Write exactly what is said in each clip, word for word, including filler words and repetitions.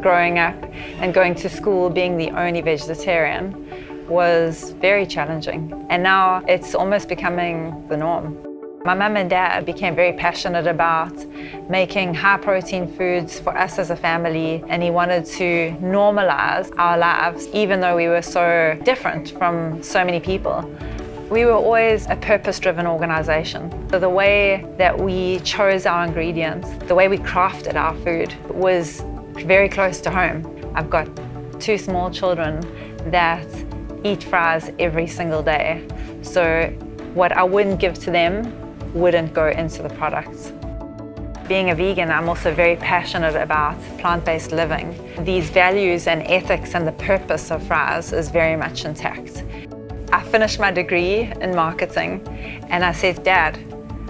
Growing up and going to school being the only vegetarian was very challenging, and now it's almost becoming the norm. My mum and dad became very passionate about making high protein foods for us as a family, and he wanted to normalize our lives even though we were so different from so many people. We were always a purpose-driven organization. So the way that we chose our ingredients, the way we crafted our food was very close to home. I've got two small children that eat fries every single day. So what I wouldn't give to them wouldn't go into the products. Being a vegan, I'm also very passionate about plant-based living. These values and ethics and the purpose of fries is very much intact. I finished my degree in marketing and I said, "Dad,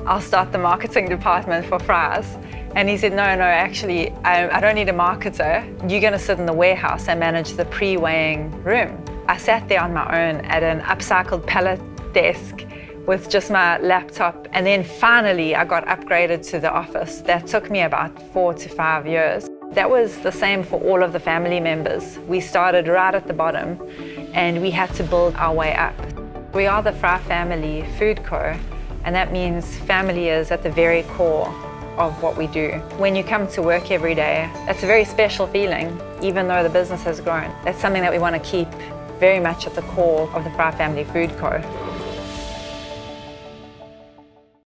I'll start the marketing department for fries." And he said, no, no, actually, I, I don't need a marketer. You're gonna sit in the warehouse and manage the pre-weighing room." I sat there on my own at an upcycled pallet desk with just my laptop. And then finally, I got upgraded to the office. That took me about four to five years. That was the same for all of the family members. We started right at the bottom and we had to build our way up. We are the Fry Family Food Co, and that means family is at the very core of what we do. When you come to work every day, that's a very special feeling, even though the business has grown. That's something that we want to keep very much at the core of the Fry Family Food Co.